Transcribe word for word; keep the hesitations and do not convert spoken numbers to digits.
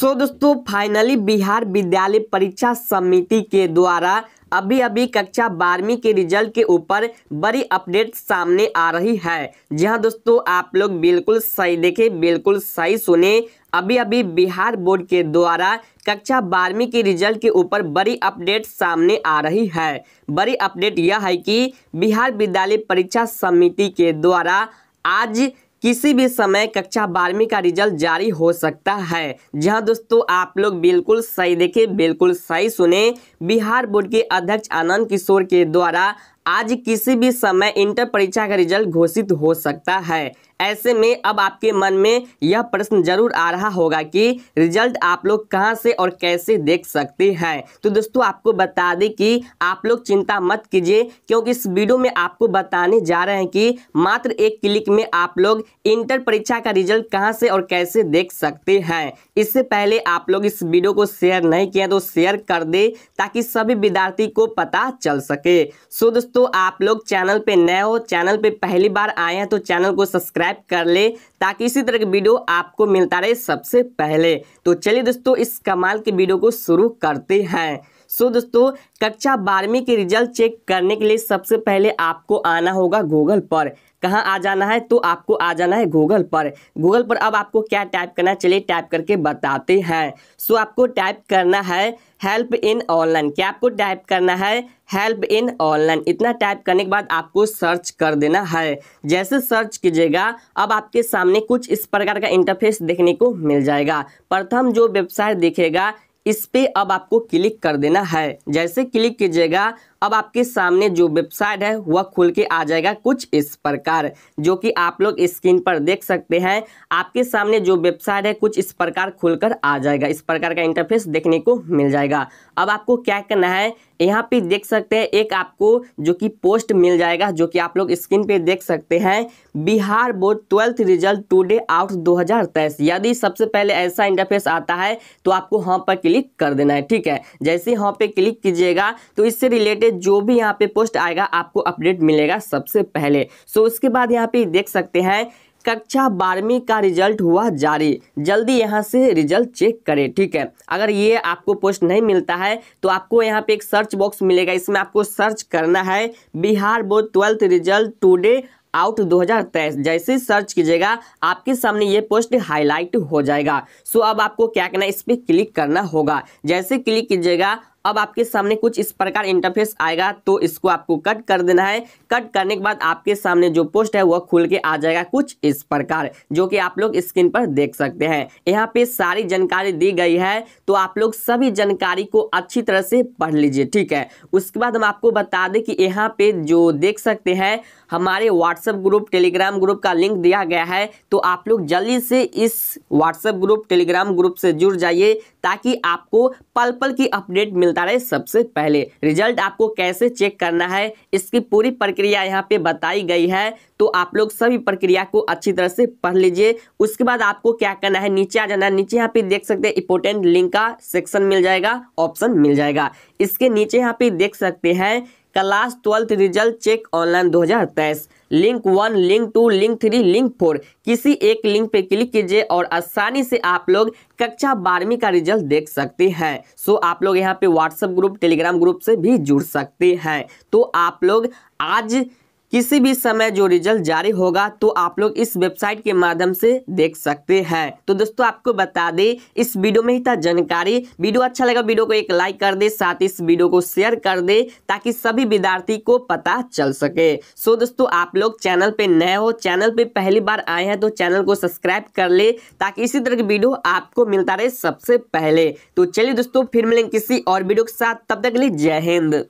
सो so, दोस्तों finally Bihar Vidyalaya Pariksha समिति के द्वारा अभी अभी कक्षा बारहवीं के रिजल्ट के ऊपर बड़ी अपडेट सामने आ रही है। जी हाँ दोस्तों, आप लोग बिल्कुल सही देखे, बिल्कुल सही सुने। अभी अभी बिहार बोर्ड के द्वारा कक्षा बारहवीं के रिजल्ट के ऊपर बड़ी अपडेट सामने आ रही है। बड़ी अपडेट यह है कि बिहार विद्यालय परीक्षा समिति के द्वारा आज किसी भी समय कक्षा बारहवीं का रिजल्ट जारी हो सकता है। जहां दोस्तों आप लोग बिल्कुल सही देखे, बिल्कुल सही सुने। बिहार बोर्ड के अध्यक्ष आनंद किशोर के द्वारा आज किसी भी समय इंटर परीक्षा का रिजल्ट घोषित हो सकता है। ऐसे में अब आपके मन में यह प्रश्न जरूर आ रहा होगा कि रिजल्ट आप लोग कहां से और कैसे देख सकते हैं। तो दोस्तों आपको बता दें कि आप लोग चिंता मत कीजिए, क्योंकि इस वीडियो में आपको बताने जा रहे हैं कि मात्र एक क्लिक में आप लोग इंटर परीक्षा का रिजल्ट कहां से और कैसे देख सकते हैं। इससे पहले आप लोग इस वीडियो को शेयर नहीं किया तो शेयर कर दे, ताकि सभी विद्यार्थी को पता चल सके। सो दोस्तों आप लोग चैनल पे नए हो, चैनल पे पहली बार आए हैं तो चैनल को सब्सक्राइब कर ले, ताकि इसी तरह के वीडियो आपको मिलता रहे सबसे पहले। तो चलिए दोस्तों इस कमाल के वीडियो को शुरू करते हैं। सो so, दोस्तों कक्षा बारहवीं के रिजल्ट चेक करने के लिए सबसे पहले आपको आना होगा गूगल पर। कहाँ आ जाना है? तो आपको आ जाना है गूगल पर। गूगल पर अब आपको क्या टाइप करना है, चलिए टाइप करके बताते हैं। सो so, आपको टाइप करना है हेल्प इन ऑनलाइन। क्या आपको टाइप करना है? Help in online. इतना टाइप करने के बाद आपको सर्च कर देना है। जैसे सर्च कीजिएगा अब आपके सामने कुछ इस प्रकार का इंटरफेस देखने को मिल जाएगा। प्रथम जो वेबसाइट दिखेगा इस पे अब आपको क्लिक कर देना है। जैसे क्लिक कीजिएगा अब आपके सामने जो वेबसाइट है वह खुल के आ जाएगा कुछ इस प्रकार, जो कि आप लोग स्क्रीन पर देख सकते हैं। आपके सामने जो वेबसाइट है कुछ इस प्रकार खुलकर आ जाएगा। इस प्रकार का इंटरफेस देखने को मिल जाएगा। अब आपको क्या करना है, यहाँ पे देख सकते हैं एक आपको जो कि पोस्ट मिल जाएगा, जो कि आप लोग स्क्रीन पे देख सकते हैं। Bihar board twelfth result today out दो हज़ार तेईस। यदि सबसे पहले ऐसा इंटरफेस आता है तो आपको हाँ पर क्लिक कर देना है। ठीक है, जैसे हाँ पे क्लिक कीजिएगा तो इससे रिलेटेड जो भी यहाँ पे पोस्ट आएगा आपको अपडेट मिलेगा सबसे पहले। सो उसके बाद यहाँ पे देख सकते हैं कक्षा बारहवीं का रिजल्ट हुआ जारी। जल्दी यहाँ से रिजल्ट चेक करें। ठीक है, अगर ये आपको पोस्ट नहीं मिलता है तो आपको यहाँ पे एक सर्च बॉक्स मिलेगा, इसमें आपको सर्च करना है Bihar board twelfth result today out दो हज़ार तेईस। जैसे सर्च कीजिएगा आपके सामने ये पोस्ट हाईलाइट हो जाएगा। सो अब आपको क्या करना है, इस पर क्लिक करना होगा। जैसे क्लिक कीजिएगा अब आपके सामने कुछ इस प्रकार इंटरफेस आएगा, तो इसको आपको कट कर देना है। कट करने के बाद आपके सामने जो पोस्ट है वह खुल के आ जाएगा कुछ इस प्रकार, जो कि आप लोग स्क्रीन पर देख सकते हैं। यहाँ पे सारी जानकारी दी गई है, तो आप लोग सभी जानकारी को अच्छी तरह से पढ़ लीजिए। ठीक है, उसके बाद हम आपको बता दें कि यहाँ पे जो देख सकते हैं हमारे व्हाट्सएप ग्रुप टेलीग्राम ग्रुप का लिंक दिया गया है, तो आप लोग जल्दी से इस व्हाट्सएप ग्रुप टेलीग्राम ग्रुप से जुड़ जाइए, ताकि आपको पल पल की अपडेट मिलता रहे सबसे पहले। रिजल्ट आपको कैसे चेक करना है इसकी पूरी प्रक्रिया यहाँ पे बताई गई है, तो आप लोग सभी प्रक्रिया को अच्छी तरह से पढ़ लीजिए। उसके बाद आपको क्या करना है, नीचे आ जाना है। नीचे यहाँ पे देख सकते हैं इंपोर्टेंट लिंक का सेक्शन मिल जाएगा, ऑप्शन मिल जाएगा। इसके नीचे यहाँ पे देख सकते हैं class twelfth result check online दो हज़ार तेईस, link one, link two, link three, link four. किसी एक लिंक पे क्लिक कीजिए और आसानी से आप लोग कक्षा बारहवीं का रिजल्ट देख सकते हैं। सो आप लोग यहाँ पे व्हाट्सएप ग्रुप टेलीग्राम ग्रुप से भी जुड़ सकते हैं। तो आप लोग आज किसी भी समय जो रिजल्ट जारी होगा तो आप लोग इस वेबसाइट के माध्यम से देख सकते हैं। तो दोस्तों आपको बता दें इस वीडियो में ही था जानकारी। वीडियो अच्छा लगा वीडियो को एक लाइक कर दे, साथ ही इस वीडियो को शेयर कर दे, ताकि सभी विद्यार्थी को पता चल सके। सो दोस्तों आप लोग चैनल पे नए हो, चैनल पे पहली बार आए हैं तो चैनल को सब्सक्राइब कर ले, ताकि इसी तरह की वीडियो आपको मिलता रहे सबसे पहले। तो चलिए दोस्तों फिर मिलेंगे किसी और वीडियो के साथ, तब तक के लिए जय हिंद।